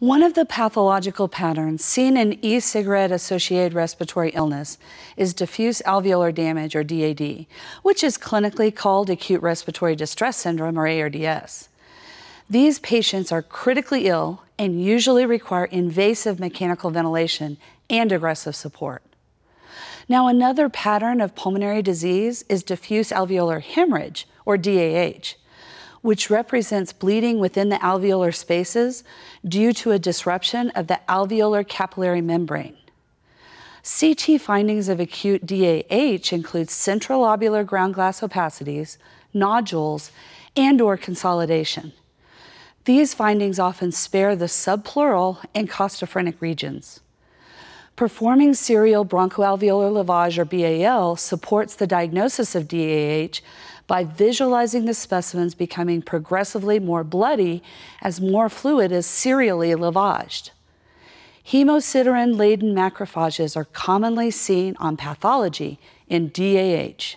One of the pathological patterns seen in e-cigarette-associated respiratory illness is diffuse alveolar damage, or DAD, which is clinically called acute respiratory distress syndrome, or ARDS. These patients are critically ill and usually require invasive mechanical ventilation and aggressive support. Now, another pattern of pulmonary disease is diffuse alveolar hemorrhage, or DAH, which represents bleeding within the alveolar spaces due to a disruption of the alveolar capillary membrane. CT findings of acute DAH include central lobular ground glass opacities, nodules, and/or consolidation. These findings often spare the subpleural and costophrenic regions. Performing serial bronchoalveolar lavage, or BAL, supports the diagnosis of DAH by visualizing the specimens becoming progressively more bloody as more fluid is serially lavaged. Hemosiderin-laden macrophages are commonly seen on pathology in DAH.